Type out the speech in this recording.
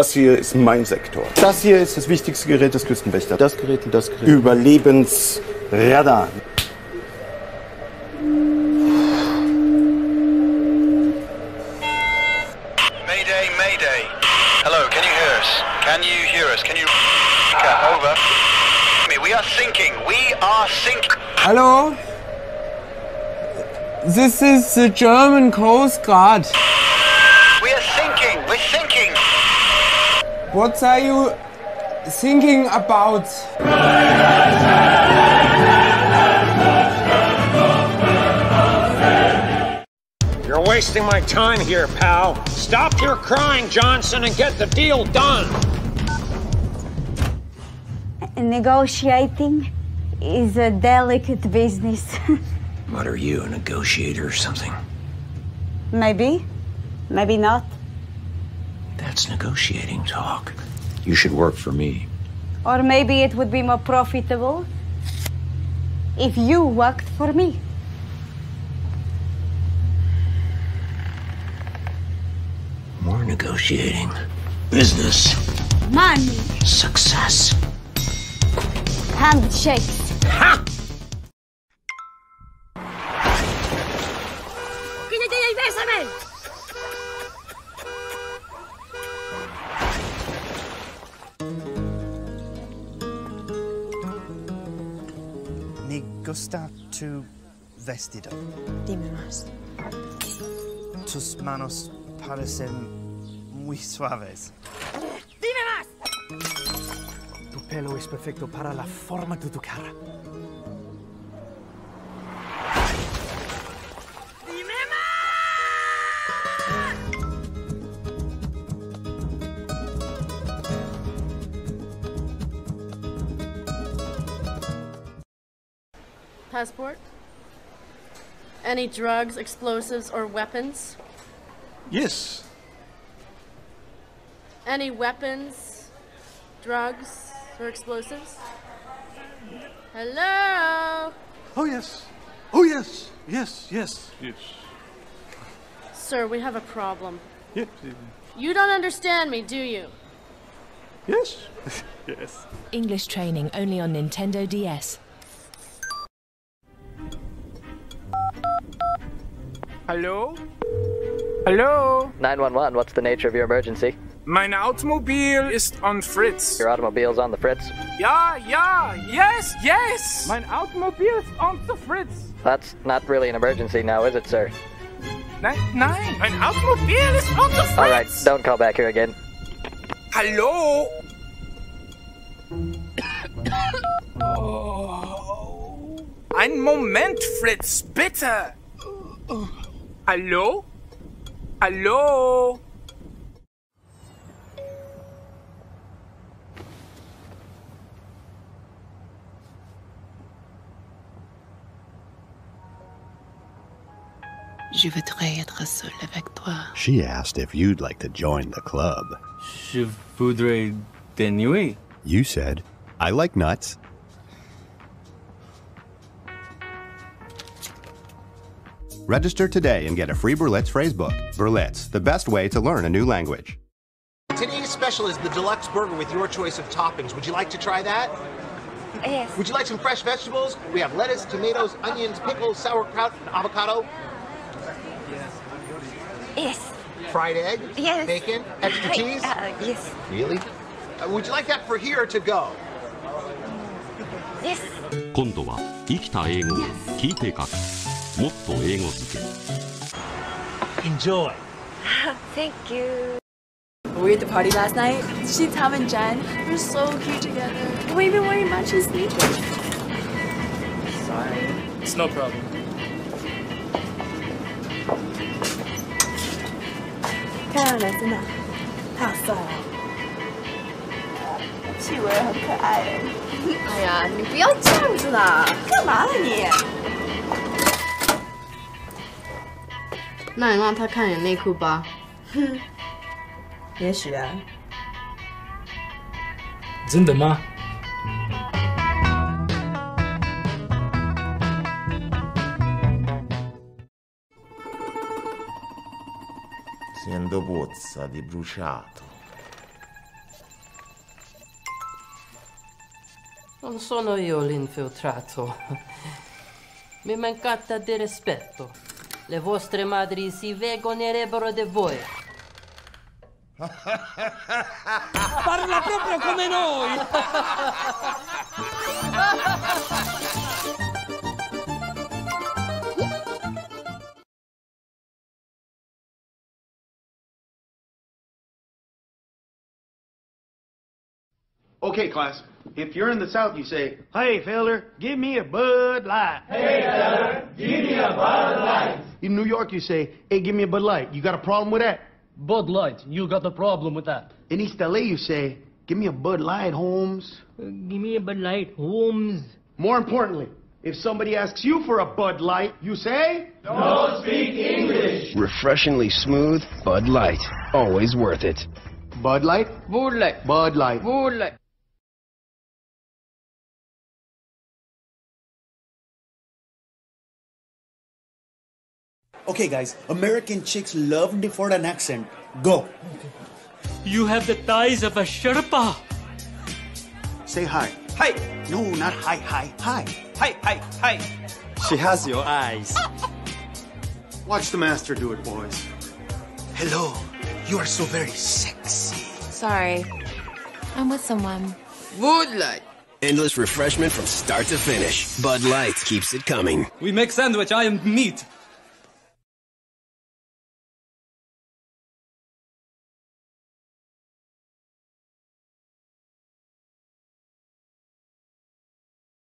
Das hier ist mein Sektor. Das hier ist das wichtigste Gerät des Küstenwächters. Das Gerät und das Gerät. Überlebensradar. Mayday, Mayday. Hello, can you hear us? Can you hear us? Can you... Over. We are sinking. We are sinking. Hello? This is the German Coast Guard. We are sinking. We're sinking. What are you thinking about? You're wasting my time here, pal. Stop your crying, Johnson, and get the deal done. Negotiating is a delicate business. What are you, a negotiator or something? Maybe. Maybe not. That's negotiating talk. You should work for me. Or maybe it would be more profitable if you worked for me. More negotiating. Business. Money. Success. Handshakes. Ha! Gusta tu vestido? Dime más. Tus manos parecen muy suaves. Dime más. Tu pelo es perfecto para la forma de tu cara. Passport? Any drugs, explosives, or weapons? Yes. Any weapons, drugs, or explosives? Hello? Oh, yes. Oh, yes. Yes, yes, yes. Sir, we have a problem. Yes. You don't understand me, do you? Yes. Yes. English training only on Nintendo DS. Hello? Hello? 911, what's the nature of your emergency? Mein Automobile ist on Fritz. Your automobile's on the Fritz? Ja, ja, yes, yes! Mein Automobil ist on the Fritz. That's not really an emergency now, is it, sir? Nein, nein, mein Automobil ist on the Fritz! Alright, don't call back here again. Hello? Oh. Ein Moment, Fritz, bitte! Oh. Hello? Hello? She asked if you'd like to join the club. Je voudrais des nuits. You said, I like nuts. Register today and get a free Berlitz phrasebook. Berlitz, the best way to learn a new language. Today's special is the deluxe burger with your choice of toppings. Would you like to try that? Yes. Would you like some fresh vegetables? We have lettuce, tomatoes, onions, pickles, sauerkraut, and avocado. Yes. Fried egg? Yes. Bacon? Extra cheese? Yes. Really? Would you like that for here to go? Yes. 今度は生きた英語を聞いて書く。Enjoy. Thank you. We were at the party last night. She, Tom, and Jen. We're so cute together. We've been wearing matching sneakers. Sorry. It's no problem. That's enough. How sorry. 趣味很可爱。哎呀，你不要这样子啦！干嘛呢你？ 那你让他看你内裤吧。哼，也许啊。真的吗？Sento bozza di bruciato. Non sono io l'infiltrato. Mi mancata di rispetto. Le vostre madri si vergognerebbero di voi. Parla proprio come noi! Okay, class. If you're in the South, you say, "Hey, feller, give me a Bud Light." "Hey, feller, give me a Bud Light." In New York, you say, "Hey, give me a Bud Light." "You got a problem with that?" "Bud Light, you got a problem with that." In East LA, you say, "Give me a Bud Light, Holmes." "Give me a Bud Light, Holmes." More importantly, if somebody asks you for a Bud Light, you say, "Don't speak English." Refreshingly smooth Bud Light. Always worth it. Bud Light? Bud Light. Bud Light. Bud Light. Okay, guys, American chicks loved it for an accent. Go. You have the thighs of a Sherpa. Say hi. Hi. No, not hi, hi, hi. Hi, hi, hi. She has your eyes. Watch the master do it, boys. Hello. You are so very sexy. Sorry. I'm with someone. Bud Light. Endless refreshment from start to finish. Bud Light keeps it coming. We make sandwich. I am meat.